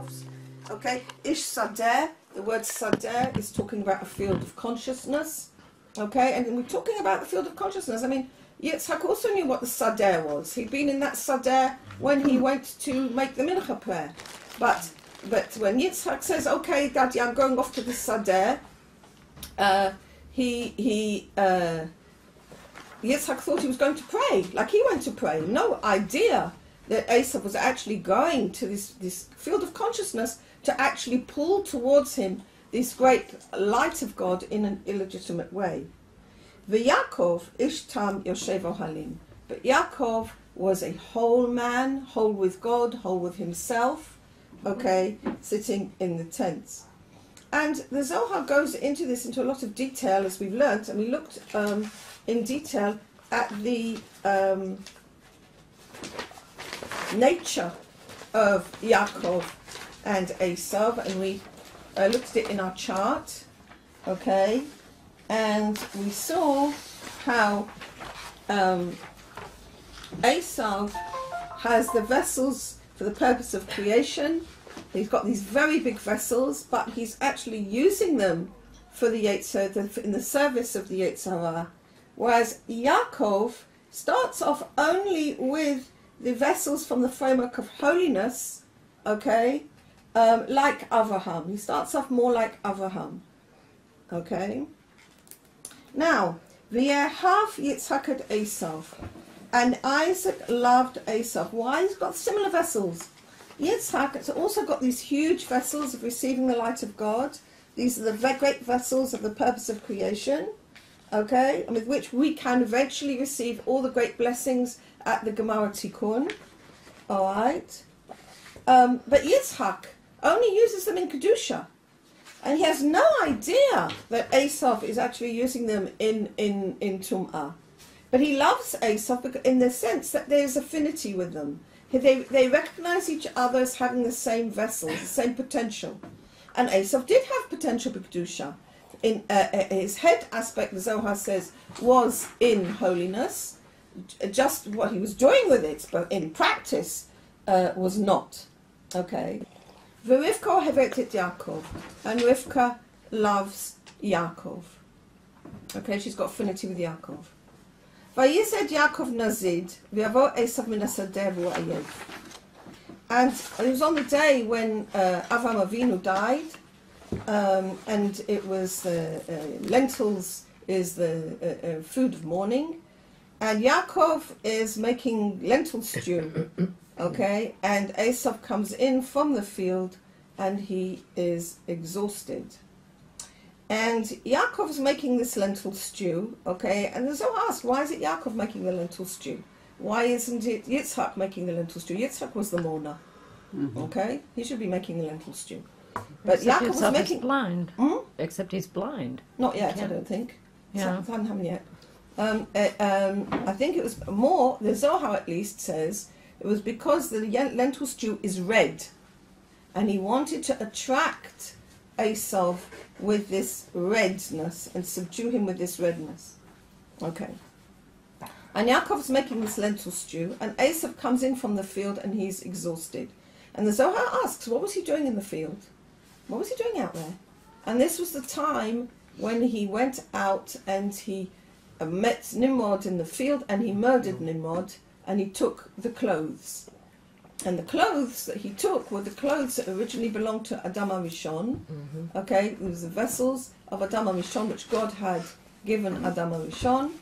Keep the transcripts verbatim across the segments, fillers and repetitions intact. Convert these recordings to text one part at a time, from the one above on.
themselves. Okay, Ish Sadeh, the word Sadeh is talking about a field of consciousness. Okay, and we're talking about the field of consciousness. I mean, Yitzhak also knew what the Sadeh was. He'd been in that Sadeh when he went to make the Mincha prayer. But but when Yitzhak says, okay, Daddy, I'm going off to the Sadeh, uh, he, he uh, Yitzhak thought he was going to pray, like he went to pray. No idea that Esau was actually going to this, this field of consciousness to actually pull towards him this great light of God in an illegitimate way. V'Yaakov ishtam yoshev ohalim. But Yaakov was a whole man, whole with God, whole with himself, okay, sitting in the tents. And the Zohar goes into this into a lot of detail, as we've learnt, and we looked um, in detail at the um, nature of Yaakov and Esau, and we uh, looked at it in our chart, okay, and we saw how um, Esau has the vessels for the purpose of creation. He's got these very big vessels, but he's actually using them for the Yetzirah, in the service of the Yetzirah, whereas Yaakov starts off only with the vessels from the framework of holiness, okay, um, like Avraham. He starts off more like Avraham, okay. Now, V'yehav Yitzhak et Esau, and Isaac loved Esau. Why? He's got similar vessels. Yitzhak has also got these huge vessels of receiving the light of God. These are the great vessels of the purpose of creation, okay, and with which we can eventually receive all the great blessings at the Gemar HaTikkun, all right. Um, but Yitzhak only uses them in Kedusha, and he has no idea that Esau is actually using them in, in, in Tum'ah. But he loves Esau in the sense that there's affinity with them. They, they recognize each other as having the same vessels, the same potential. And Esau did have potential for Kedusha. In, uh, his head aspect, the Zohar says, was in holiness. Just what he was doing with it, but in practice, uh, was not. Okay. V'Rivka hevetet Yaakov, and Rivka loves Yaakov. Okay, she's got affinity with Yaakov. V'yised Yaakov nazid, v'yavo Esau min hasadeh v'ayev. And it was on the day when uh, Avraham Avinu died, um, and it was uh, uh, lentils is the uh, uh, food of mourning. And Yaakov is making lentil stew, okay, and Esau comes in from the field and he is exhausted. And Yaakov's making this lentil stew, okay, and the Zohar asked, why is it Yaakov making the lentil stew? Why isn't it Yitzhak making the lentil stew? Yitzhak was the mourner, mm-hmm. okay? He should be making the lentil stew. But Except Yaakov was making... blind. Hmm? Except he's blind. Not yet, I don't think. Yeah. It's not happened yet. Um, uh, um, I think it was more, the Zohar at least says, it was because the lentil stew is red and he wanted to attract Esau with this redness and subdue him with this redness. Okay. And Yaakov's making this lentil stew and Esau comes in from the field and he's exhausted. And the Zohar asks, what was he doing in the field? What was he doing out there? And this was the time when he went out and he met Nimrod in the field, and he murdered Nimrod, and he took the clothes. And the clothes that he took were the clothes that originally belonged to Adam HaRishon, mm-hmm. okay, it was the vessels of Adam HaRishon, which God had given Adam HaRishon,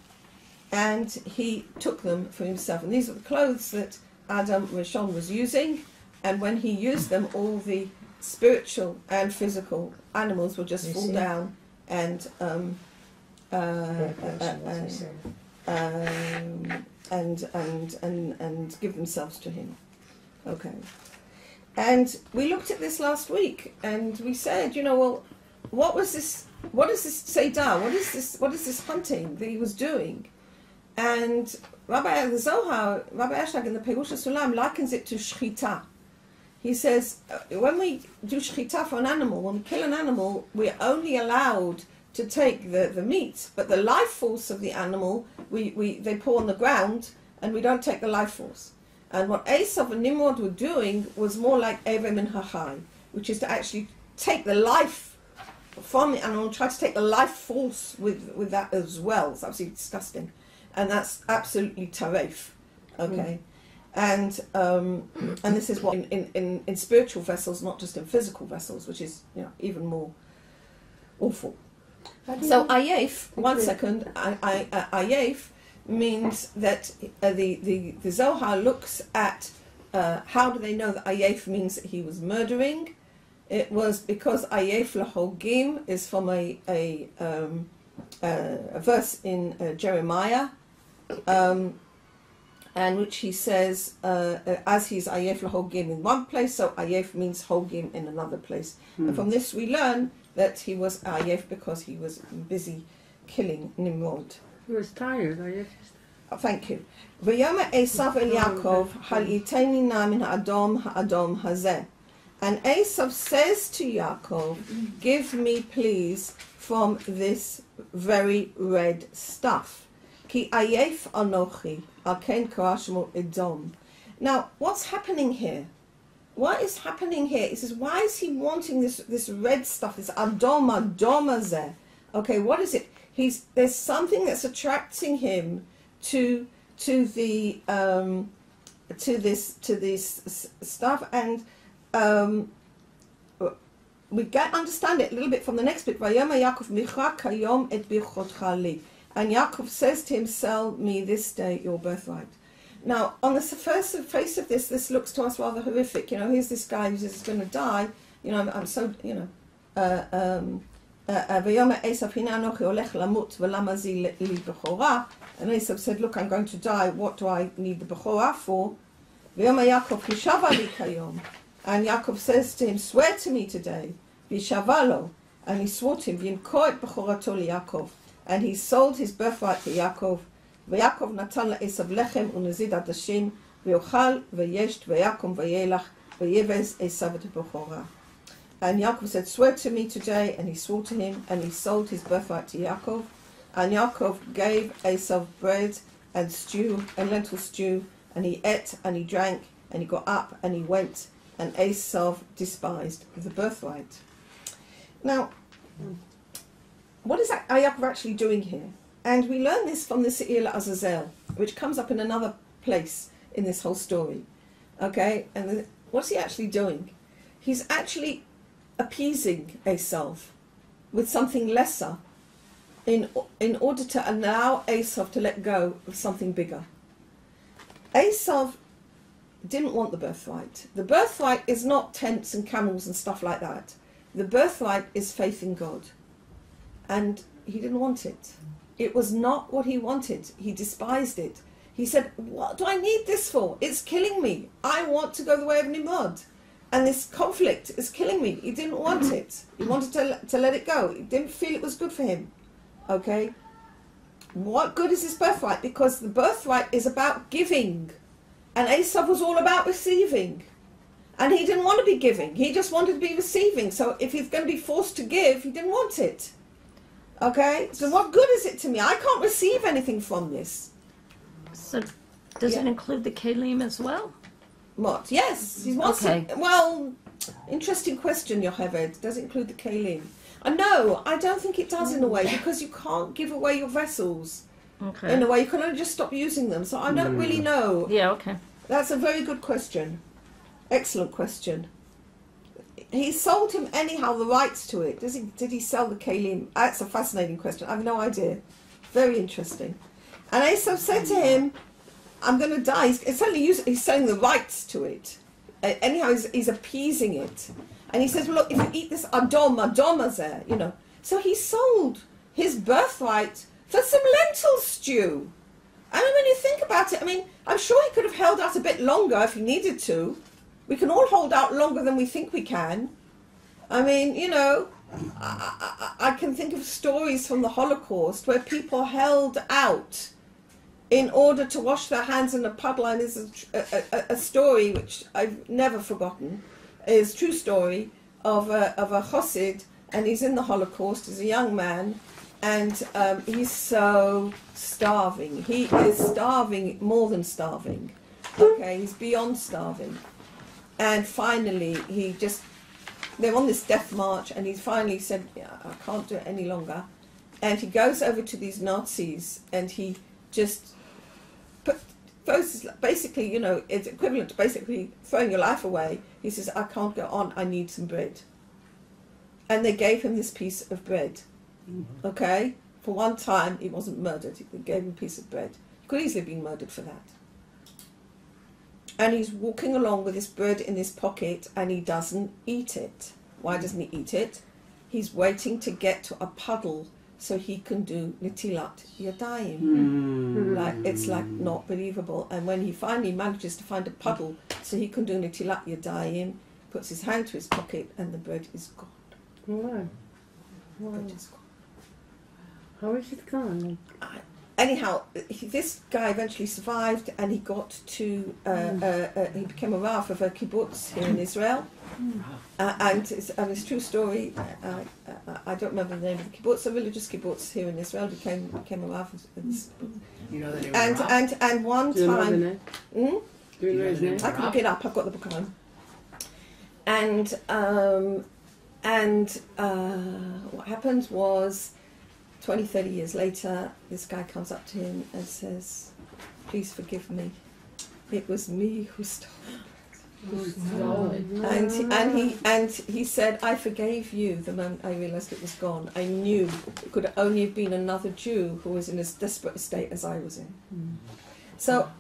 and he took them for himself. And these were the clothes that Adam HaRishon was using, and when he used them, all the spiritual and physical animals would just you fall see? down and... Um, Uh, uh, uh, uh, and, and, and, and give themselves to him. Okay. And we looked at this last week and we said, you know, well, what was this, what is this Seder? What is this, what is this hunting that he was doing? And Rabbi the Zohar, Rabbi Ashlag in the Perusha Sulam likens it to Shekita. He says, when we do Shekita for an animal, when we kill an animal, we're only allowed to take the, the meat, but the life force of the animal, we, we, they pour on the ground, and we don't take the life force. And what Esau and Nimrod were doing was more like Avram and Hachai, which is to actually take the life from the animal, try to take the life force with, with that as well. It's absolutely disgusting. And that's absolutely taref. Okay. Mm. And um, and this is what in, in, in, in spiritual vessels, not just in physical vessels, which is, you know, even more awful. So ayef, one second, I, I, ayef means that uh, the, the, the Zohar looks at uh, how do they know that ayef means that he was murdering? It was because ayef lahogim is from a, a, um, uh, a verse in uh, Jeremiah, um, and which he says, uh, as he's ayef lahogim in one place, so ayef means hogim in another place. Hmm. And from this we learn that he was ayef because he was busy killing Nimrod. He was tired, ayef. Oh, thank you. V'yama Esav el Yaakov haliteni na min ha'adom ha'adom hazeh. And Esav says to Yaakov, give me please from this very red stuff. Ki ayef anochi aken karashmo edom. Now, what's happening here? What is happening here? He says, why is he wanting this this red stuff, this Adom, Adom Hazeh? Okay, what is it? He's there's something that's attracting him to to the um, to this to this stuff, and um, we get understand it a little bit from the next bit. Vayoma Yaakov micha kayom et bichotcha li, and Yaakov says to him, sell me this day your birthright. Now, on the first face of this, this looks to us rather horrific. You know, here's this guy who's just going to die. You know, I'm, I'm so, you know. V'yomar Esav, hine anochi olech lamut v'lama zi li bechorah. And Esav said, look, I'm going to die. What do I need the bechorah for? V'yomar Yaakov, hishava li kayom. And Yaakov says to him, swear to me today. V'yishava lo. And he swore to him, v'yimkor et bechorato li Yaakov. And he sold his birthright to Yaakov. ויעקב נתן לעשב לחם ונזיד עדשים ויאכל וישת ויקום וילך ויבז עשב את הבכורה. And Yaakov said, swear to me today, and he swore to him, and he sold his birthright to Yaakov. And Yaakov gave Esau bread and stew and lentil stew, and he ate and he drank and he got up and he went, and Esau despised the birthright. Now, what is Yaakov actually doing here? And we learn this from the Se'il Azazel, which comes up in another place in this whole story. Okay, and the, what's he actually doing? He's actually appeasing Esau with something lesser in, in order to allow Esau to let go of something bigger. Esau didn't want the birthright. The birthright is not tents and camels and stuff like that. The birthright is faith in God. And he didn't want it. It was not what he wanted. He despised it. He said, what do I need this for? It's killing me. I want to go the way of Nimrod. And this conflict is killing me. He didn't want it. He wanted to, to let it go. He didn't feel it was good for him. Okay? What good is this birthright? Because the birthright is about giving. And Esau was all about receiving. And he didn't want to be giving. He just wanted to be receiving. So if he's going to be forced to give, he didn't want it. Okay, so what good is it to me? I can't receive anything from this. So, does yeah. it include the Kelim as well? What? Yes, he wants okay. it. Well, interesting question, Yocheved. Does it include the Kelim? Uh, no, I don't think it does in a way, because you can't give away your vessels. Okay. In a way, you can only just stop using them. So I don't mm. really know. Yeah, okay. That's a very good question. Excellent question. He sold him anyhow the rights to it. Does he, did he sell the Kelim? That's a fascinating question. I have no idea. Very interesting. And Esau said to him, I'm going to die. He's, he's, he's selling the rights to it. Uh, anyhow, he's, he's appeasing it. And he says, well, look, if you eat this Adom, Adom Hazeh, you know. So he sold his birthright for some lentil stew. I mean, when you think about it, I mean, I'm sure he could have held out a bit longer if he needed to. We can all hold out longer than we think we can. I mean, you know, I, I, I can think of stories from the Holocaust where people held out in order to wash their hands in a puddle. And there's a, a, a story which I've never forgotten, is a true story of a, of a Chesed, and he's in the Holocaust, he's a young man, and um, he's so starving. He is starving, more than starving. Okay, he's beyond starving. And finally, he just, they're on this death march, and he finally said, yeah, I can't do it any longer. And he goes over to these Nazis, and he just put, basically, you know, it's equivalent to basically throwing your life away. He says, I can't go on, I need some bread. And they gave him this piece of bread, mm-hmm. okay? For one time, he wasn't murdered. They gave him a piece of bread. He could easily have been murdered for that. And he's walking along with this bread in his pocket, and he doesn't eat it. Why doesn't he eat it? He's waiting to get to a puddle so he can do Netilat Yadayim. Mm. Like, it's like not believable. And when he finally manages to find a puddle so he can do Netilat Yadayim, puts his hand to his pocket, and the bread is gone. Wow. Wow. Bread is gone. How is it gone? I, Anyhow, he, this guy eventually survived, and he got to, uh, mm. uh, uh, he became a Rav of a kibbutz here in Israel. Mm. Uh, and it's, and it's a true story, uh, uh, I don't remember the name of the kibbutz, a religious kibbutz here in Israel, became, became a Rav of this. You know the name and, of and, and one Do time... You know hmm? Do you know his name? I can look it up, I've got the book on. And, um, and uh, what happened was, twenty, thirty years later, this guy comes up to him and says, please forgive me. It was me who stole it. Wow. And, he, and, he, and he said, I forgave you the moment I realized it was gone. I knew it could only have been another Jew who was in as desperate a state as I was in. Mm. So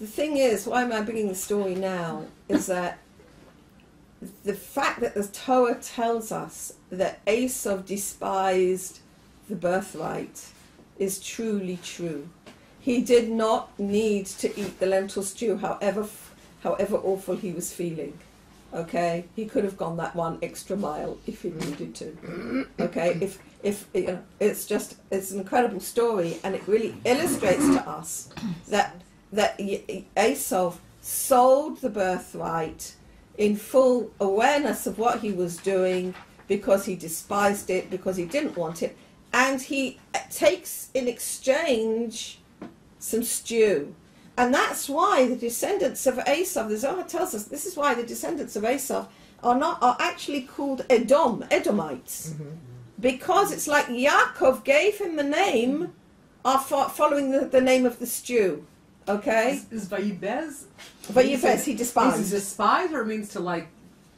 the thing is, why am I bringing the story now, is that the fact that the Torah tells us that Esau despised the birthright is truly true. He did not need to eat the lentil stew, however, however awful he was feeling. Okay, he could have gone that one extra mile if he needed to. Okay, if if you know, it's just it's an incredible story, and it really illustrates to us that that Esau sold the birthright in full awareness of what he was doing, because he despised it, because he didn't want it, and he takes in exchange some stew. And that's why the descendants of Esau, the Zohar tells us, this is why the descendants of Esau are not are actually called Edom, Edomites, mm-hmm. because it's like Yaakov gave him the name after following the, the name of the stew. Okay? Is, is Vayibez? Vayibez, he despised. Is despise or means to like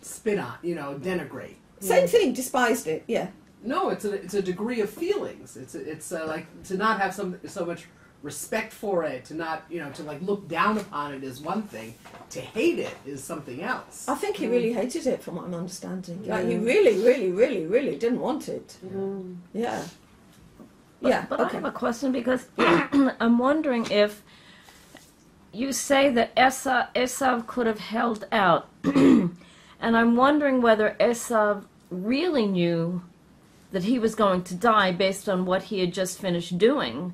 spit on, you know, denigrate? Same yeah. thing, despised it, yeah. No, it's a, it's a degree of feelings. It's a, it's a, like to not have some, so much respect for it, to not, you know, to like look down upon it is one thing, to hate it is something else. I think he really hated it from what I'm understanding. Yeah. Like he really, really, really, really didn't want it. Mm. Yeah. But, yeah. But okay. I have a question because I'm wondering if you say that Esau, Esau could have held out, and I'm wondering whether Esau really knew that he was going to die based on what he had just finished doing,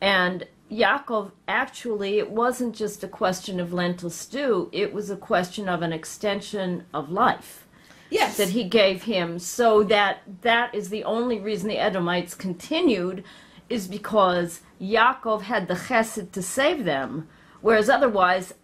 and Yaakov actually, it wasn't just a question of lentil stew, it was a question of an extension of life. Yes. That he gave him, so that that is the only reason the Edomites continued, is because Yaakov had the chesed to save them. Whereas otherwise,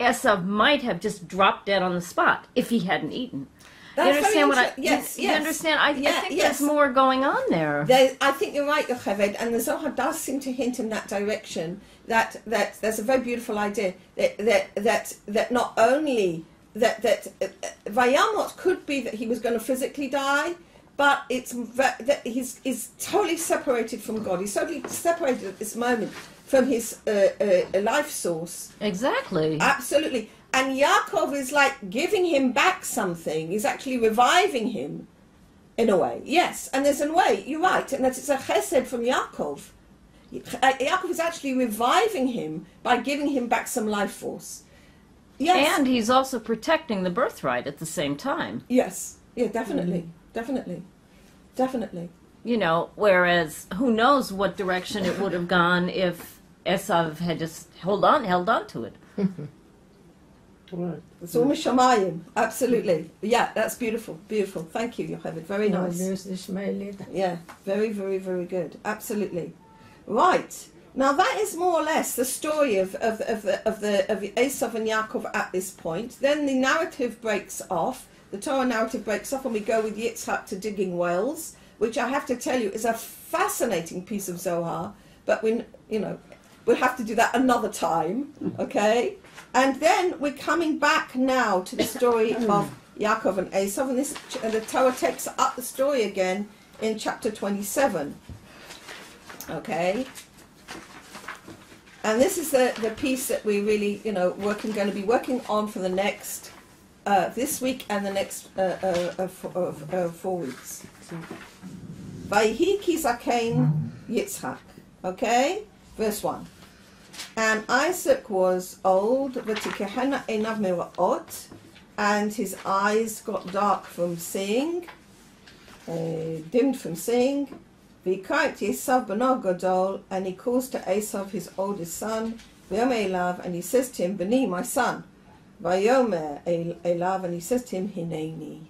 Esau might have just dropped dead on the spot if he hadn't eaten. That's you understand what I? Yes, you, yes. You understand? I, yeah, I think yes. there's more going on there. There's, I think you're right, Yocheved, and the Zohar does seem to hint in that direction. That that there's a very beautiful idea that that that that not only that that uh, Vayamot could be that he was going to physically die, but it's that he's is totally separated from God. He's totally separated at this moment from his uh, uh, life source. Exactly. Absolutely. And Yaakov is like giving him back something. He's actually reviving him in a way. Yes, and there's a way, you're right, and that it's a chesed from Yaakov. Yaakov is actually reviving him by giving him back some life force. Yes. And he's also protecting the birthright at the same time. Yes. Yeah, definitely. Mm. Definitely. Definitely. You know, whereas who knows what direction it would have gone if Esau had just hold on, held on to it. Right. It's all Mishamayim, absolutely. Yeah, that's beautiful, beautiful. Thank you, Yocheved. Very nice. Yeah, very, very, very good. Absolutely. Right. Now that is more or less the story of, of, of, the, of, the, of Esau and Yaakov at this point. Then the narrative breaks off, the Torah narrative breaks off, and we go with Yitzhak to digging wells, which I have to tell you is a fascinating piece of Zohar, but we, you know, we'll have to do that another time, okay? And then we're coming back now to the story of Yaakov and Esau, and, this, and the Torah takes up the story again in chapter twenty-seven, okay? And this is the, the piece that we really, you know, working going to be working on for the next, uh, this week and the next uh, uh, uh, four, uh, uh, four weeks. Vayhi ki zaken Yitzhak, okay? Verse one. And Isaac was old, v'tikehena einav miraot, and his eyes got dark from seeing, uh, dimmed from seeing. V'yikra et Esau b'no gadol, and he calls to Esau his oldest son, v'yomer elav, and he says to him, B'ni, my son. V'yomer elav, and he says to him, Hineini.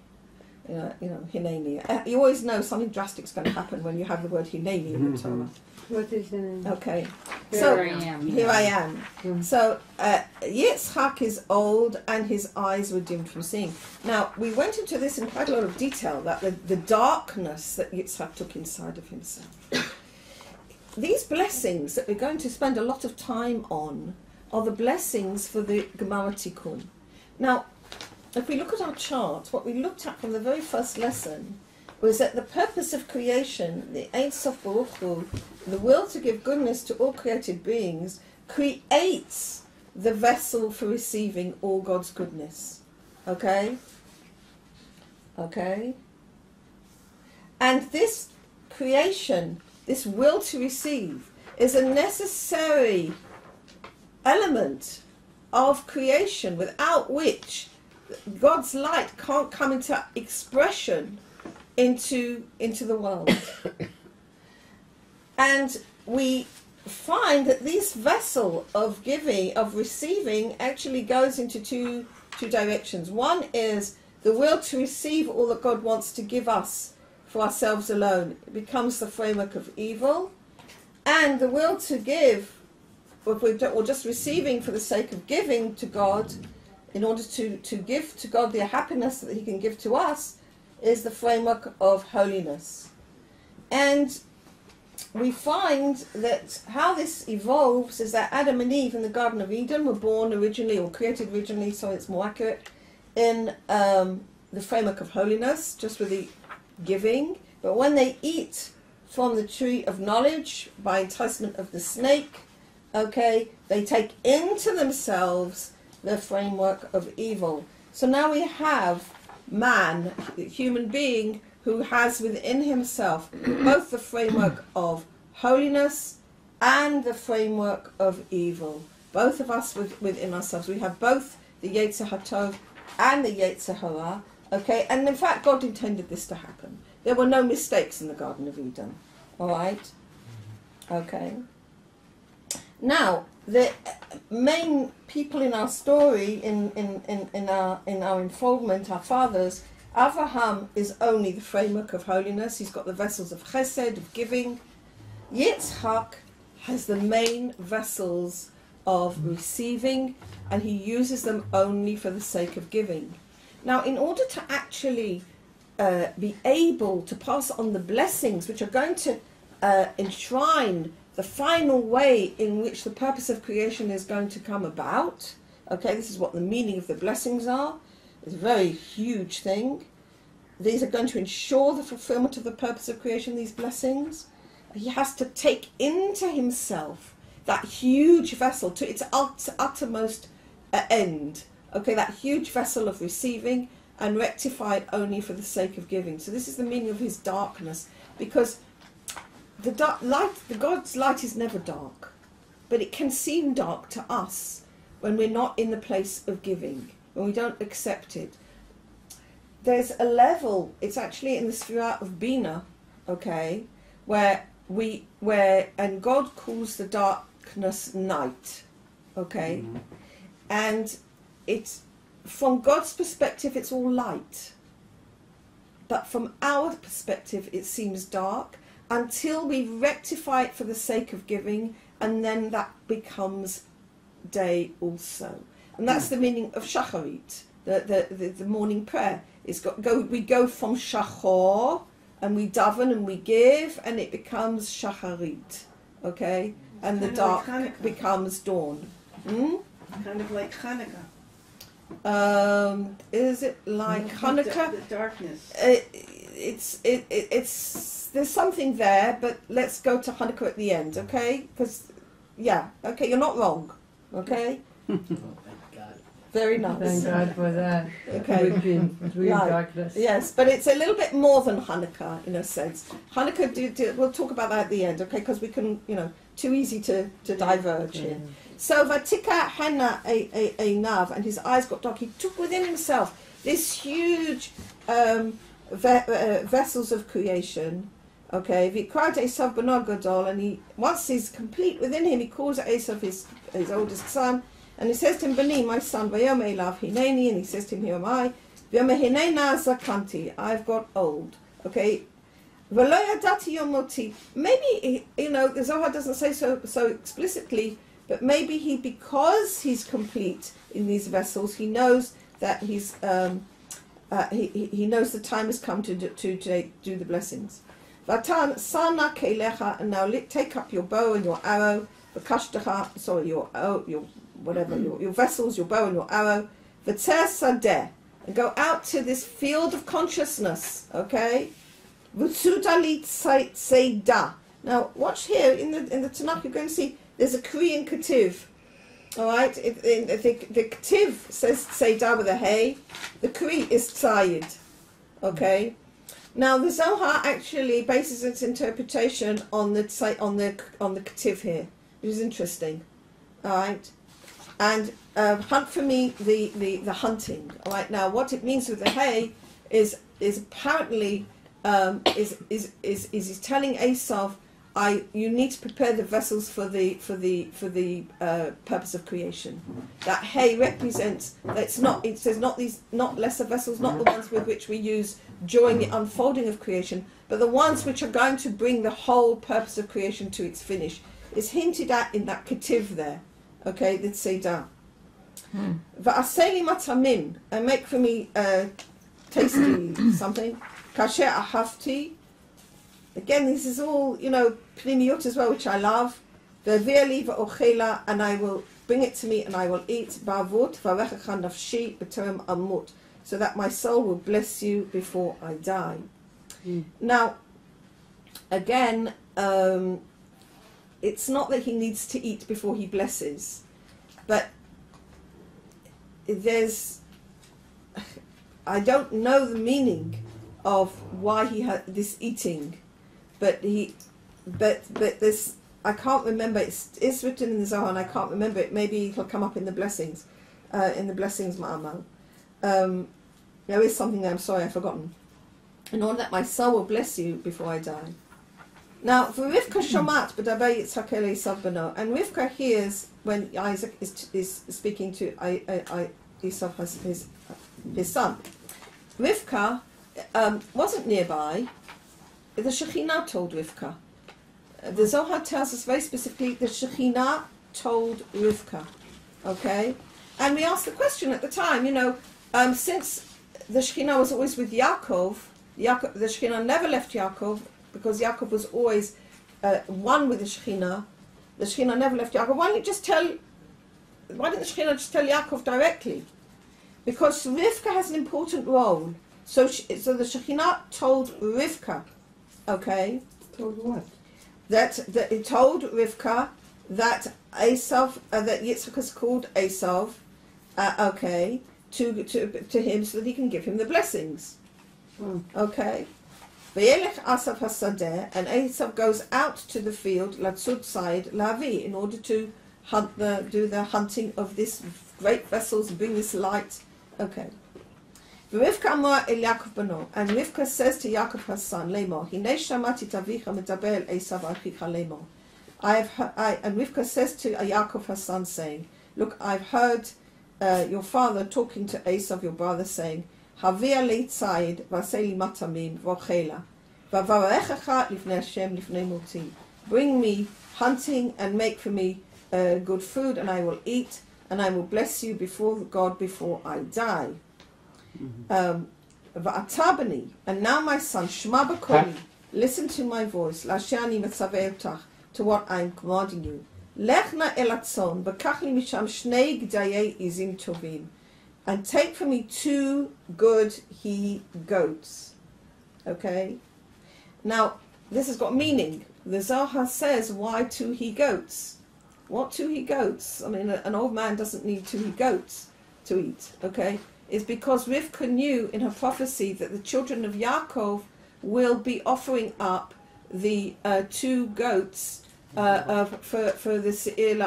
You know, you know, Hineini. Uh, you always know something drastic is going to happen when you have the word Hineini in the Torah. What is Hineini? Okay. Here so, I am. Here I am. Mm-hmm. So, uh, Yitzhak is old, and his eyes were dimmed from seeing. Now, we went into this in quite a lot of detail, that the, the darkness that Yitzhak took inside of himself. These blessings that we're going to spend a lot of time on are the blessings for the Gemar HaTikkun. Now, if we look at our chart, what we looked at from the very first lesson was that the purpose of creation, the Ein Sof Baruch Hu, the will to give goodness to all created beings, creates the vessel for receiving all God's goodness. Okay? Okay? And this creation, this will to receive, is a necessary element of creation without which God's light can't come into expression into into the world. And we find that this vessel of giving, of receiving, actually goes into two two directions. One is the will to receive all that God wants to give us for ourselves alone. It becomes the framework of evil. And the will to give, or just receiving for the sake of giving to God, in order to, to give to God the happiness that he can give to us, is the framework of holiness. And we find that how this evolves is that Adam and Eve in the Garden of Eden were born originally, or created originally, so it's more accurate, in um, the framework of holiness, just with the giving. But when they eat from the tree of knowledge by enticement of the snake, okay, they take into themselves the framework of evil. So now we have man, the human being, who has within himself both the framework of holiness and the framework of evil. Both of us with, within ourselves. We have both the Yetzer HaTov and the Yetzer Hara. Okay, and in fact, God intended this to happen. There were no mistakes in the Garden of Eden. All right? Okay. Now, the main people in our story, in, in, in, in our in our involvement, our fathers, Avraham is only the framework of holiness. He's got the vessels of Chesed, of giving. Yitzhak has the main vessels of receiving, and he uses them only for the sake of giving. Now, in order to actually uh, be able to pass on the blessings which are going to uh, enshrine the final way in which the purpose of creation is going to come about, okay, this is what the meaning of the blessings are. It's a very huge thing. These are going to ensure the fulfillment of the purpose of creation, these blessings. He has to take into himself that huge vessel to its ut uttermost end, okay, that huge vessel of receiving, and rectify it only for the sake of giving. So this is the meaning of his darkness, because The dark light, the God's light is never dark, but it can seem dark to us when we're not in the place of giving, when we don't accept it. There's a level, it's actually in the sphere of Bina, okay, where we, where, and God calls the darkness night, okay, mm-hmm. And it's, from God's perspective, it's all light, but from our perspective, it seems dark, until we rectify it for the sake of giving and then that becomes day also. And that's the meaning of Shacharit, the, the, the, the morning prayer. It's got, go, we go from Shachor, and we daven and we give, and it becomes Shacharit, okay? And the dark like becomes dawn. Hmm? Kind of like Hanukkah. Um, is it like Hanukkah? The darkness. It, it's, it, it, it's, there's something there, but let's go to Hanukkah at the end, okay? Because, yeah, okay, you're not wrong, okay? Oh, thank God. Very nice. Thank God for that. Okay. We've been through right. darkness. Yes, but it's a little bit more than Hanukkah, in a sense. Hanukkah, do, do, we'll talk about that at the end, okay? Because we can, you know, too easy to, to diverge yeah. here. So Vatika Hannah Einav, and his eyes got dark. He took within himself this huge um, ve uh, vessels of creation. Okay, Vikrat Esav B'no Gadol, and he once he's complete within him, he calls Esav his his oldest son, and he says to him, B'ni, my son, Vayom Elav Hineni, and he says to him, Here am I, Vayom Hinena Zakanti, I've got old. Okay. V'lo Yadati Yom Moti. Maybe you know the Zohar doesn't say so so explicitly. But maybe he, because he's complete in these vessels, he knows that he's um, uh, he he knows the time has come to do, to, to do the blessings. Vatan sana kelecha, and now take up your bow and your arrow. V'kashtacha, sorry, your oh, your whatever your, your vessels, your bow and your arrow. V'tzer sadeh, and go out to this field of consciousness. Okay. V'tzudalit seida. Now watch here in the in the Tanakh. You're going to see. There's a Korean K'tiv, all right? It, it, it, the the K'tiv says Tzeidah with a hey. The Kri is Tzayid, okay? Now, the Zohar actually bases its interpretation on the tzay, on the on the K'tiv here, which is interesting, all right? And uh, hunt for me the, the, the hunting, all right? Now, what it means with the hey is is apparently, um, is, is, is, is he's telling Esau, I, you need to prepare the vessels for the for the for the uh, purpose of creation. That hay represents that's not it says not these not lesser vessels, not the ones with which we use during the unfolding of creation, but the ones which are going to bring the whole purpose of creation to its finish. It's hinted at in that K'tiv there, okay? The Tzeidah. Va'aseli matamim, and make for me uh, tasty something. Kasher ahavti. Again, this is all, you know, pnimiyut as well, which I love. Ve'vi'ali va'ochela, and I will bring it to me and I will eat. Ba'avot va'rechacha nafshi b'torim amut, so that my soul will bless you before I die. Mm. Now, again, um, it's not that he needs to eat before he blesses, but there's, I don't know the meaning of why he had this eating. But he, but but this I can't remember. It's, it's written in the Zohar, and I can't remember it. Maybe it'll come up in the blessings, uh, in the blessings ma'amal. Um, there is something that I'm sorry I've forgotten. In order that my soul will bless you before I die. Now, for Rivka shomat b'dabei Yitzhak Esav b'no, and Rivka hears when Isaac is is speaking to I I, I Esau his, his his son. Rivka um, wasn't nearby. The Shekhinah told Rivka. The Zohar tells us very specifically the Shekhinah told Rivka. Okay? And we asked the question at the time, you know, um, since the Shekhinah was always with Yaakov, Yaakov, the Shekhinah never left Yaakov because Yaakov was always uh, one with the Shekhinah. The Shekhinah never left Yaakov. Why didn't you just tell, why didn't the Shekhinah just tell Yaakov directly? Because Rivka has an important role. So, she, so the Shekhinah told Rivka. Okay. Told what? That that he told Rivka that Esau, uh, that Yitzhak has called Esau, uh, okay, to to to him so that he can give him the blessings. Mm. Okay. V'yelech Esau hasadeh, and Esau goes out to the field latzud side lavi in order to hunt the do the hunting of this great vessels, bring this light. Okay. Rivka amar el Yaakov b'no, and Rivka says to Yaakov her son, Lemo, Hinei shamati et avicha medaber el Esav achicha Lemo. I have heard, I, and Rivka says to Yaakov her son, saying, Look, I've heard uh, your father talking to Esav your brother, saying, Havi alei tzayid v'asei li matamim v'ochela v'avarechecha lifnei Hashem lifnei moti. bring me hunting and make for me uh, good food, and I will eat, and I will bless you before God before I die. Mm-hmm. um, and now my son, Shema B'koli, listen to my voice, to what I am commanding you. And take for me two good he goats. Okay? Now, this has got meaning. The Zohar says, why two he goats? What two he goats? I mean, an old man doesn't need two he goats to eat. Okay? It's because Rivka knew in her prophecy that the children of Yaakov will be offering up the uh, two goats uh, uh, for, for the Se'il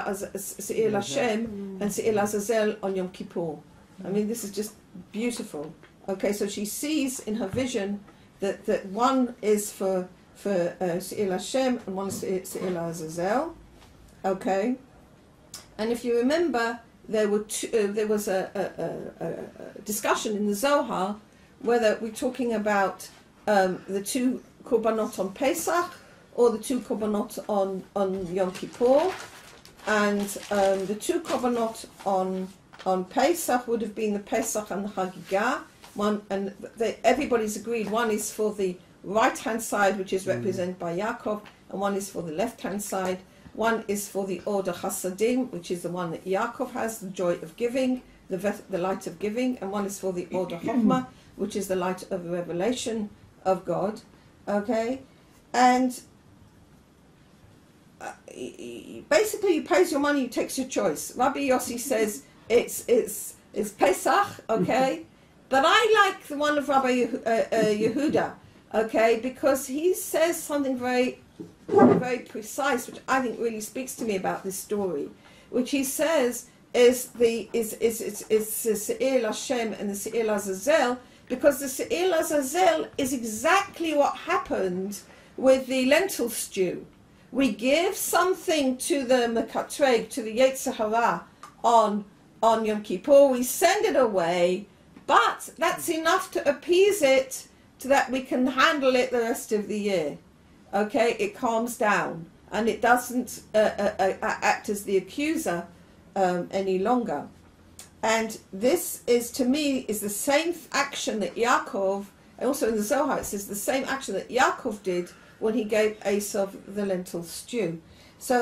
HaShem and Se'il Azazel on Yom Kippur. I mean, this is just beautiful. Okay, so she sees in her vision that, that one is for for uh, Se'il HaShem and one is Se'il Azazel. Okay, and if you remember, there were two, uh, there was a, a, a, a discussion in the Zohar whether we're talking about um, the two korbanot on Pesach or the two korbanot on on Yom Kippur, and um, the two korbanot on on Pesach would have been the Pesach and the Chagigah. One, and they, everybody's agreed one is for the right-hand side, which is represented by Yaakov, and one is for the left-hand side. One is for the Order Chasadim, which is the one that Yaakov has, the joy of giving, the, the light of giving, and one is for the Order Chochmah, which is the light of the revelation of God. Okay? And basically, you pays your money, you takes your choice. Rabbi Yossi says, It's it's it's Pesach, okay, but I like the one of Rabbi Yehu, uh, uh, Yehuda, okay, because he says something very, very precise, which I think really speaks to me about this story, which he says is the is is is is the Se'il HaShem and the Se'il Azazel, because the Se'il Azazel is exactly what happened with the lentil stew. We give something to the mekatreg, to the Yetzirah on. on Yom Kippur, we send it away, but that's enough to appease it so that we can handle it the rest of the year. Okay, it calms down and it doesn't uh, uh, uh, act as the accuser um, any longer. And this is, to me, is the same action that Yaakov, and also in the Zohar it says the same action that Yaakov did when he gave Esau the lentil stew. So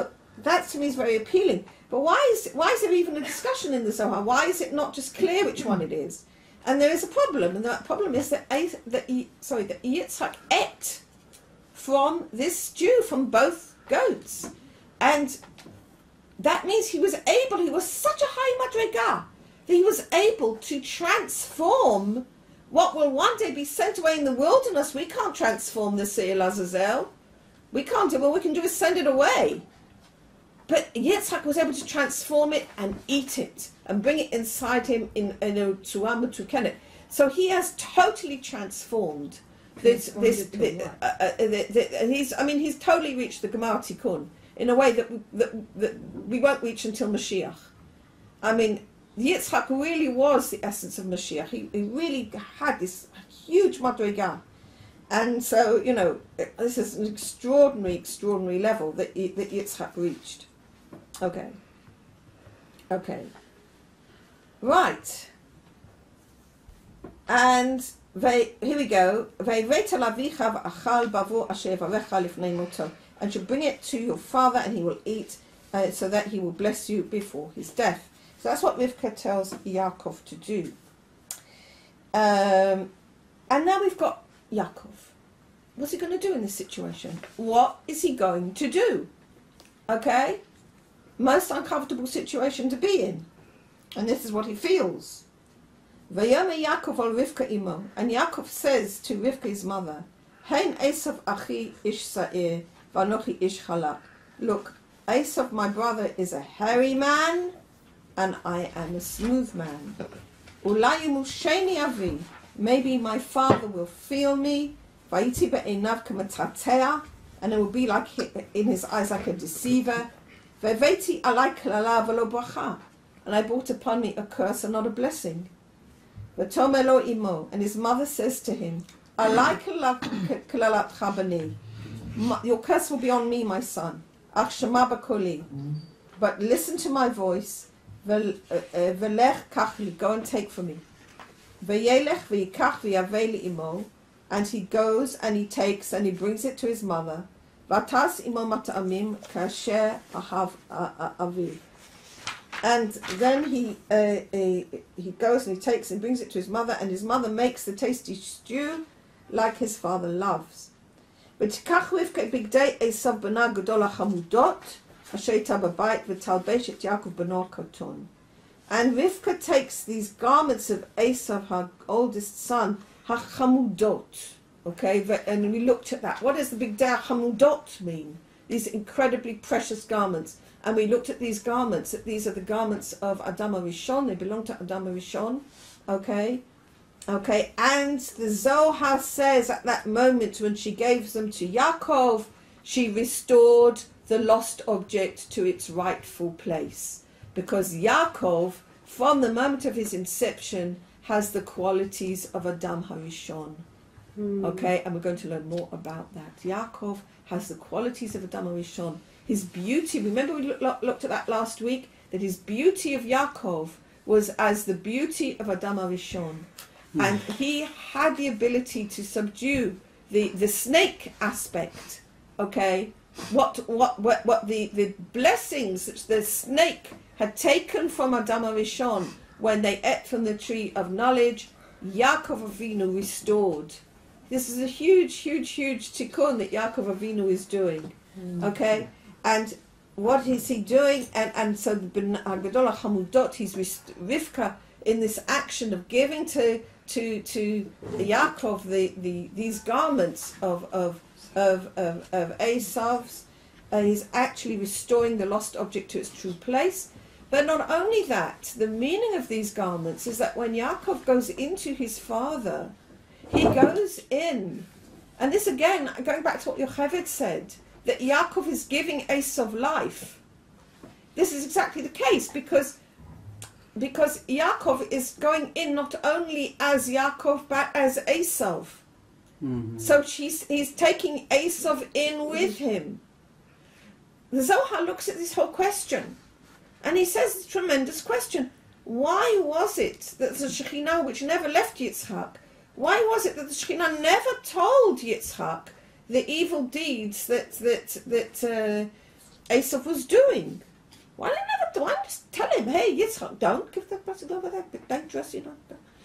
that to me is very appealing. But why is, why is there even a discussion in the Zohar? Why is it not just clear which one it is? And there is a problem, and that problem is that, a, that e, sorry, that Yitzhak ate from this stew, from both goats. And that means he was able, he was such a high madrega, that he was able to transform what will one day be sent away in the wilderness. We can't transform the Se'il Azazel. We can't do, all we can do is send it away. But Yitzhak was able to transform it and eat it and bring it inside him in Tuamutukenet. So he has totally transformed this. this the, uh, uh, the, the, and he's, I mean, he's totally reached the Gemar HaTikkun in a way that we, that, that we won't reach until Mashiach. I mean, Yitzhak really was the essence of Mashiach. He, he really had this huge madriga. And so, you know, this is an extraordinary, extraordinary level that, that Yitzhak reached. Okay. Okay. Right. And they, here we go. And you bring it to your father and he will eat uh, so that he will bless you before his death. So that's what Rivka tells Yaakov to do. Um, and now we've got Yaakov. What's he going to do in this situation? What is he going to do? Okay? Most uncomfortable situation to be in. And this is what he feels. Vayomer Yaakov al Rivka imo. And Yaakov says to Rivka, his mother, Hein Esav achi ish sa'ir, vanochi ish chalak. Look, Esav, my brother, is a hairy man, and I am a smooth man. Ulay yumusheni avi. Maybe my father will feel me, and it will be like in his eyes like a deceiver. And I brought upon me a curse and not a blessing. And his mother says to him, Your curse will be on me, my son. Ach shema b'koli. But listen to my voice. Velech kach li. Go and take for me. V'yelech v'yikach v'yaveh li'imo. And he goes and he takes and he brings it to his mother. V'atas imo mat'amim kasher ahav aviv. And then he uh, uh, he goes and he takes and brings it to his mother, and his mother makes the tasty stew like his father loves. ותיקח רבקה בגדי עשיו בנה הגדול החמודות אשר הייתה בבית ותלבש את יעקב בנו הקטון. And Rivka takes these garments of Esau, her oldest son, hachamudot. Okay, and we looked at that. What does the big day hachamudot mean? These incredibly precious garments. And we looked at these garments, that these are the garments of Adam HaRishon. They belong to Adam HaRishon. Okay. Okay, and the Zohar says at that moment when she gave them to Yaakov, she restored the lost object to its rightful place. Because Yaakov, from the moment of his inception, has the qualities of Adam HaRishon. Mm. Okay, and we're going to learn more about that. Yaakov has the qualities of Adam HaRishon. His beauty, remember we look, looked at that last week, that his beauty of Yaakov was as the beauty of Adam HaRishon. And he had the ability to subdue the, the snake aspect, okay? What what what, what the, the blessings which the snake had taken from Adam HaRishon when they ate from the tree of knowledge, Yaakov Avinu restored. This is a huge, huge, huge tikkun that Yaakov Avinu is doing, okay? And what is he doing? And, and so Hagadolah Hamudot, he's Rivka, in this action of giving to to to Yaakov the, the these garments of of of of, of Esau's, uh, he's actually restoring the lost object to its true place. But not only that, the meaning of these garments is that when Yaakov goes into his father, he goes in, and this again going back to what Yocheved said, that Yaakov is giving Esau life. This is exactly the case, because. Because Yaakov is going in not only as Yaakov, but as Esau. Mm-hmm. So she's, he's taking Esau in with him. The Zohar looks at this whole question, and he says this tremendous question. Why was it that the Shekhinah, which never left Yitzhak, why was it that the Shekhinah never told Yitzhak the evil deeds that, that, that uh, Esau was doing? Why did I never? Why just tell him, hey, Yitzchak, don't give that person over there. Dangerous, you know.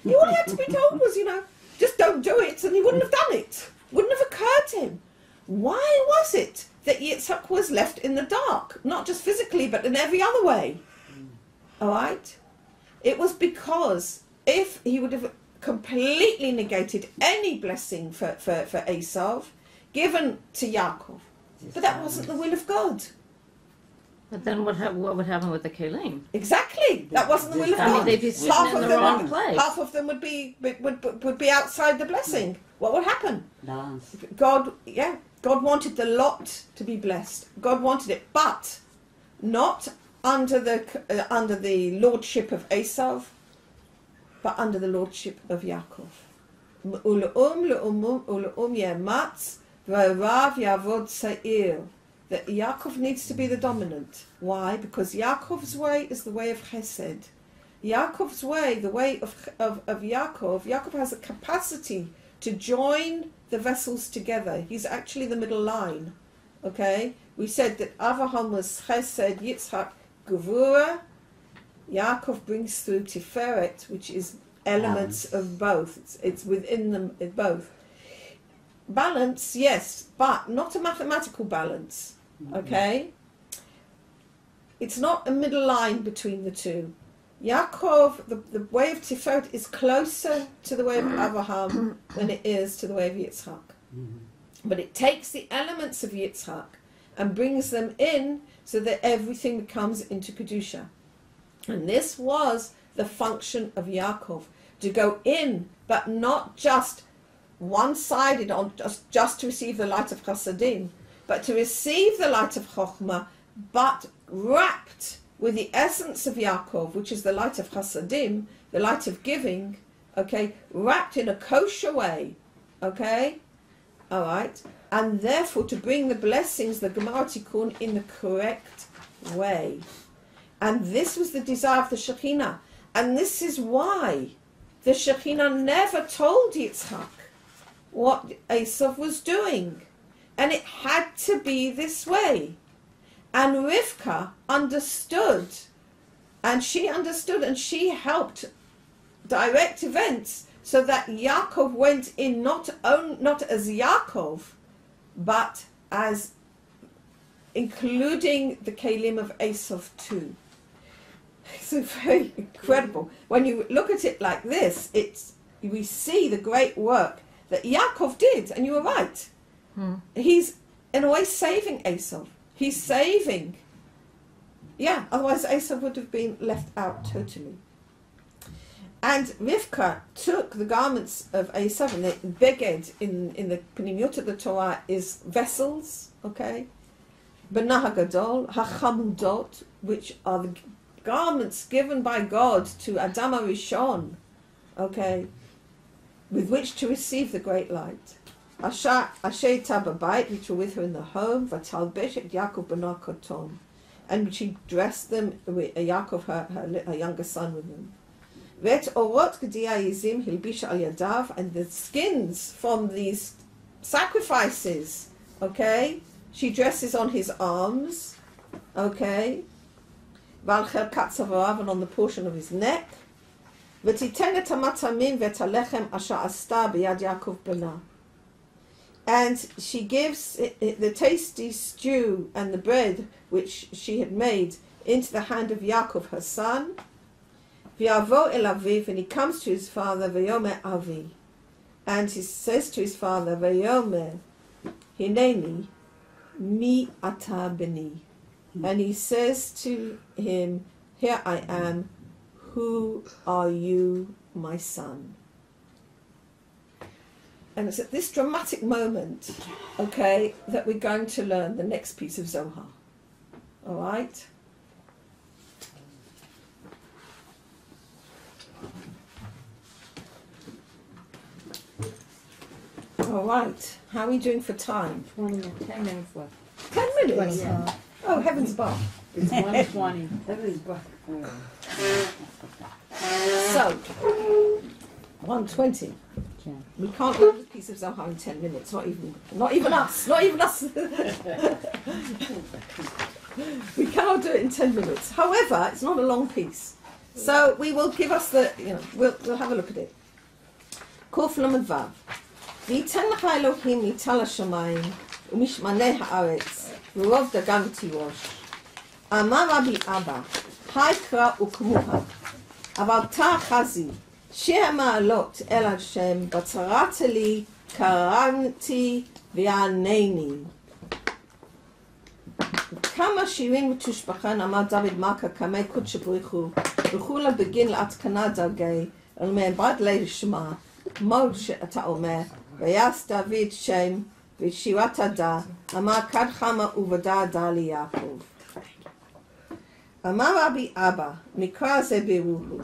He all he had to be told was, you know, just don't do it, and he wouldn't have done it. Wouldn't have occurred to him. Why was it that Yitzchak was left in the dark, not just physically, but in every other way? All right. It was because if he would have completely negated any blessing for for for Esau given to Yaakov, but that wasn't the will of God. But then what, ha what would happen with the Kelim? Exactly. That wasn't the will of God. I mean, they'd be sitting half in the wrong would, place. Half of them would be, would, would be outside the blessing. What would happen? Balance. God, yeah, God wanted the lot to be blessed. God wanted it, but not under the, uh, under the lordship of Esau, but under the lordship of Yaakov. Ul'um l'umum ul'um yematz v'rav yavod se'ir. That Yaakov needs to be the dominant. Why? Because Yaakov's way is the way of Chesed. Yaakov's way, the way of, of, of Yaakov, Yaakov has a capacity to join the vessels together. He's actually the middle line. Okay? We said that Avraham was Chesed, Yitzhak, Gevura. Yaakov brings through Tiferet, which is elements um. of both. It's, it's within them both. Balance, yes, but not a mathematical balance. Okay, it's not a middle line between the two. Yaakov, the, the way of Tiferet is closer to the way of Avraham than it is to the way of Yitzhak. Mm-hmm. But it takes the elements of Yitzhak and brings them in so that everything comes into Kedusha. And this was the function of Yaakov, to go in, but not just one-sided on just, just to receive the light of Chasadim, but to receive the light of Chochmah, but wrapped with the essence of Yaakov, which is the light of Chasadim, the light of giving, okay, wrapped in a kosher way, okay, all right? And therefore to bring the blessings, the Gemar HaTikkun, in the correct way. And this was the desire of the Shekhinah. And this is why the Shekhinah never told Yitzhak what Esau was doing. And it had to be this way. And Rivka understood, and she understood, and she helped direct events so that Yaakov went in not only, not as Yaakov, but as including the Kelim of Esau too. It's very incredible. When you look at it like this, it's, we see the great work that Yaakov did, and you were right. Hmm. He's, in a way, saving Esau. He's saving. Yeah, otherwise Esau would have been left out totally. And Rivka took the garments of Esau, and the beged in, in the Pnimiut of the Torah is vessels, okay? Benah HaGadol, HaChamudot, which are the garments given by God to Adam HaRishon, okay, with which to receive the great light. Asher Tababait, which were with her in the home, Vatal Beshek Yaakov Benah Koton, and she dressed them, Yaakov, her, her, her younger son, with them. And the skins from these sacrifices, okay, she dresses on his arms, okay, and on the portion of his neck. And she gives the tasty stew and the bread which she had made into the hand of Yaakov, her son. And he comes to his father, Vayomer Avi, and he says to his father, Vayomer Hineni Mi Ata Beni, and he says to him, here I am, who are you, my son? And it's at this dramatic moment, okay, that we're going to learn the next piece of Zohar, all right? All right, how are we doing for time? twenty minutes. ten minutes left. ten minutes? Yeah. Oh, heaven's bar. It's one twenty. Heaven's bar. So, one twenty. Yeah. We can't do a piece of Zohar in ten minutes, not even, not even us, not even us. We cannot do it in ten minutes. However, it's not a long piece. So we will give us the, you know, we'll, we'll have a look at it. Kuf Lamed Vav. ויתן לך אלוהים מיטל השמיים ומשמני הארץ ורוב דגן ותירוש. אמר רבי אבא, היקרא וקמוה, אבל תא חזי, שיר מעלות אל השם, בצרת לי, קרנתי ויענני. כמה שירים ותושפכן אמר דוד מלכה כמי קודש בריחו, וכולה בגין להתקנה דרגי, אל מעבד לשמה, מול שאתה אומר, ויעש דוד שם, ושירת הדה, אמר כד חמה ובדה הדה ליעקב. אמר רבי אבא, מקרא זה בירו הוא.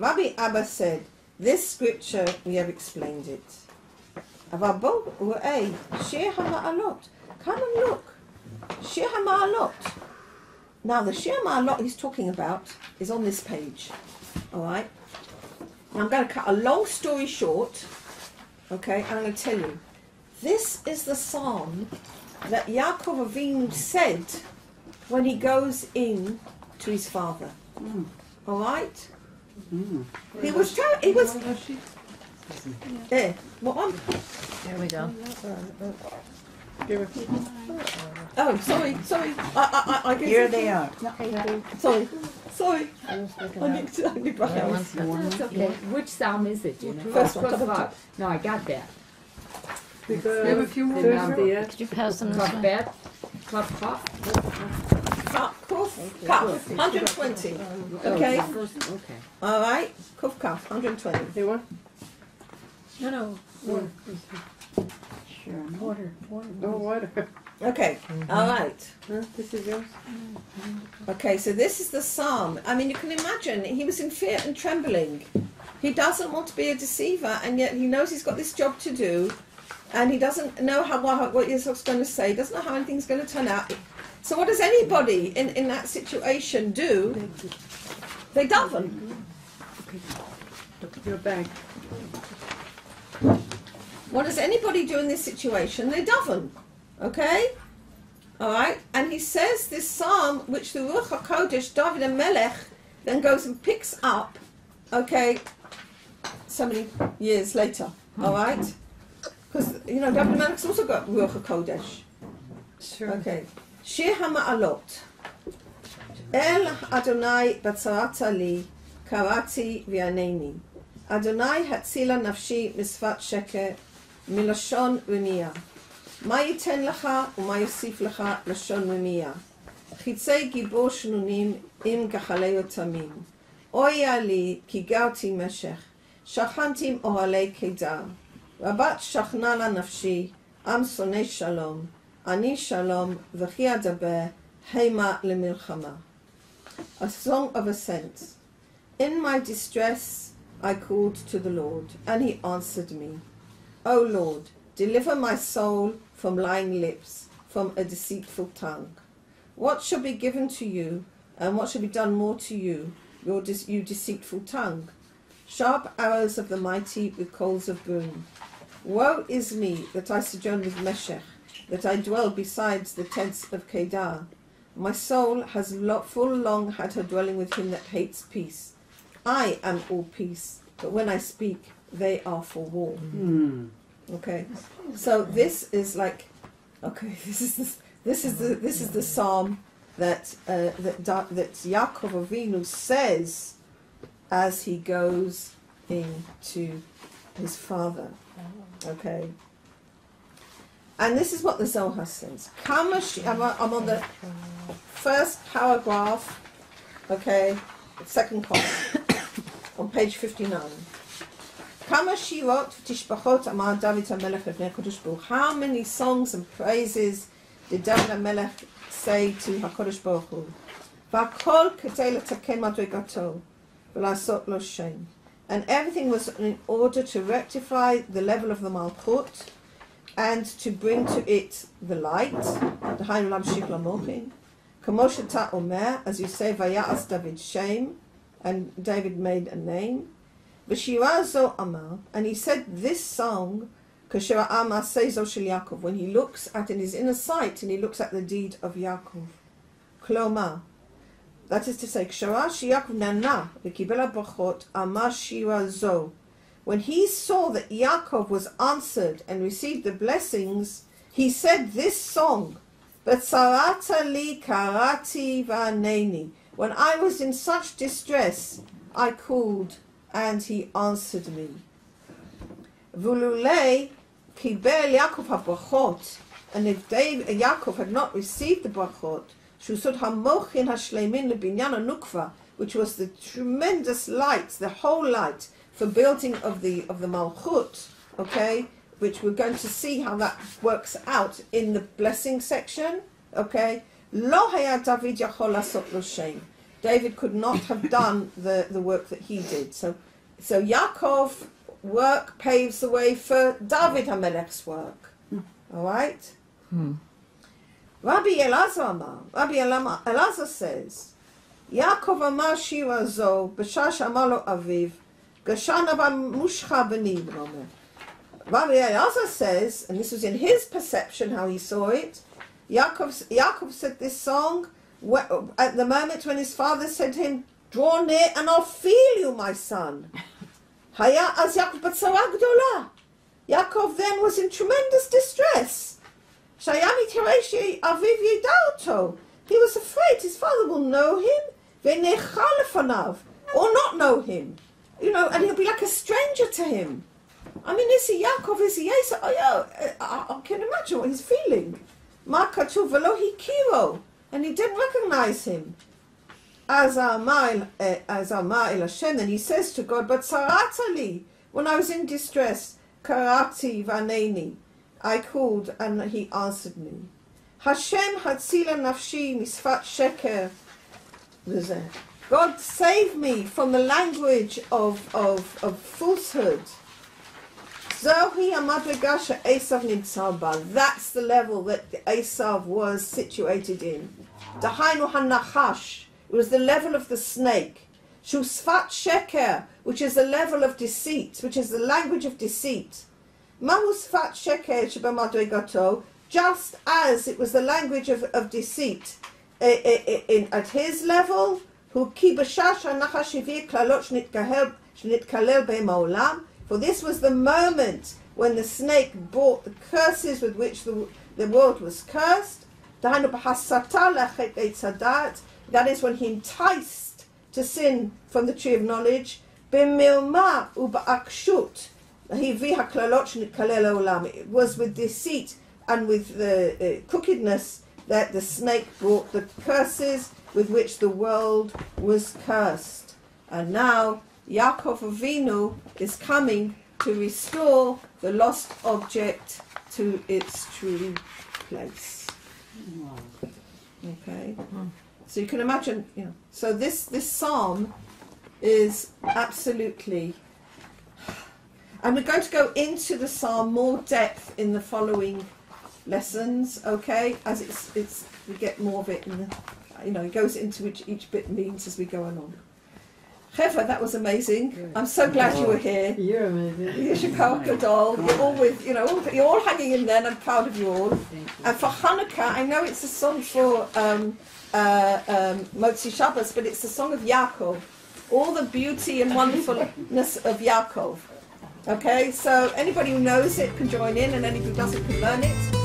Rabbi Abba said, this scripture, we have explained it. אבל בוא ראה, שיר המעלות. Come and look. שיר המעלות. Now the שיר המעלות he's talking about is on this page. All right? Now I'm going to cut a long story short. Okay, I'm going to tell you. This is the psalm that Yaakov Avinu said when he goes in to his father. Mm. All right? Mm. He was... He was... There. What one? There we go. Oh, sorry, sorry. I, I, I guess Here they are. Sorry. Sorry. I need to, I need to yeah, okay. Which psalm is it? You know? First one. Top. No, I got that. We have a few more. Could you pass them? Club bed. Club pop. Kuf Kaf. one twenty. Okay. Okay. All right. Kuf Kaf. one twenty. They want? No, no. One. Sure. Water. Water. No water. Okay, mm-hmm. All right. Huh? This is yours? Okay, so this is the psalm. I mean, you can imagine, he was in fear and trembling. He doesn't want to be a deceiver, and yet he knows he's got this job to do. and he doesn't know how what, what Yitzhak's going to say, doesn't know how anything's going to turn out. So what does anybody in, in that situation do? They daven. You're back. What does anybody do in this situation? They daven. Okay? Alright? And he says this psalm, which the Ruach HaKodesh, David and Melech, then goes and picks up, okay, so many years later. Alright? Because, you know, David and Melech's also got Ruach HaKodesh. Sure. Okay. Shir HaMa'alot. El Adonai Batzarata Li Karati V'yaneni. Adonai Hatzila Nafshi Misvat Sheker Milashon Remiah. מה ייתן לך ומה יוסיף לך לשון רמייה? חיצי גיבור שנונים עם גחלי יותמים. אויה לי כי גרתי משך, שכנתי עם אוהלי קידר. רבת שכנה לנפשי, עם שונא שלום, אני שלום וכי אדבר, הימה למלחמה. A song of ascent. In my distress I called to the Lord, and he answered me. O Lord, deliver my soul from lying lips, from a deceitful tongue. What shall be given to you, and what shall be done more to you, your de you deceitful tongue? Sharp arrows of the mighty with coals of broom. Woe is me that I sojourn with Meshech, that I dwell beside the tents of Kedar. My soul has lo full long had her dwelling with him that hates peace. I am all peace, but when I speak, they are for war. Mm. Okay, so this is like, okay, this is the, this is the this is the psalm that uh, that that Yaakov Avinu says as he goes into his father. Okay, and this is what the Zohar says. I'm on the first paragraph. Okay, second column on page fifty-nine. How many songs and praises did David HaMelech say to HaKadosh Baruch Hu? And everything was in order to rectify the level of the Malchut and to bring to it the light. As you say, Vaya'as David Shem, and David made a name. And he said this song, when he looks at in his inner sight and he looks at the deed of Yaakov. Kloma. That is to say, when he saw that Yaakov was answered and received the blessings, he said this song, when I was in such distress, I called and he answered me. And if David, Yaakov had not received the brachot, which was the tremendous light, the whole light for building of the of the malchut, okay, which we're going to see how that works out in the blessing section, okay. David could not have done the, the work that he did. So, so Yaakov work paves the way for David HaMelech's work. All right? Hmm. Rabbi Elazar, Rabbi Elazar says, Yaakov amar shira zo, b'shash amar lo aviv, gashan aban mushcha b'ni b'romer. Rabbi Elazar says, and this was in his perception how he saw it, Yaakov, Yaakov said this song, at the moment when his father said to him, draw near and I'll feel you, my son. Yaakov then was in tremendous distress. He was afraid his father will know him or not know him. You know, and he'll be like a stranger to him. I mean, is he Yaakov? Is he Esau? Oh, yeah, I can imagine what he's feeling. And he didn't recognize him. As Amar El Hashem, and he says to God, but Saratali, when I was in distress, Karati Vaneni, I called and he answered me. Hashem Hatzila Nafshi Misfat Sheker. God save me from the language of, of, of falsehood. That's the level that Esau was situated in. It was the level of the snake. Which is the level of deceit, which is the language of deceit. Just as it was the language of, of deceit in, at his level, for this was the moment when the snake brought the curses with which the, the world was cursed. That is when he enticed to sin from the tree of knowledge. It was with deceit and with the uh, crookedness that the snake brought the curses with which the world was cursed. And now Yaakov Avinu is coming to restore the lost object to its true place. Okay, so you can imagine, you know, so this, this psalm is absolutely, and we're going to go into the psalm more depth in the following lessons, okay, as it's, it's we get more of it in the, you know, it goes into which each bit means as we go along. Cheva, that was amazing. Yeah. I'm so glad oh, you were here. You're amazing. You're Shekar Gadol. You're all with, you know, all, you're all hanging in there, and I'm proud of you all. Thank you. And for Hanukkah, I know it's a song for um, uh, um, Motzi Shabbos, but it's the song of Yaakov. All the beauty and wonderfulness of Yaakov. Okay, so anybody who knows it can join in, and anybody who doesn't can learn it.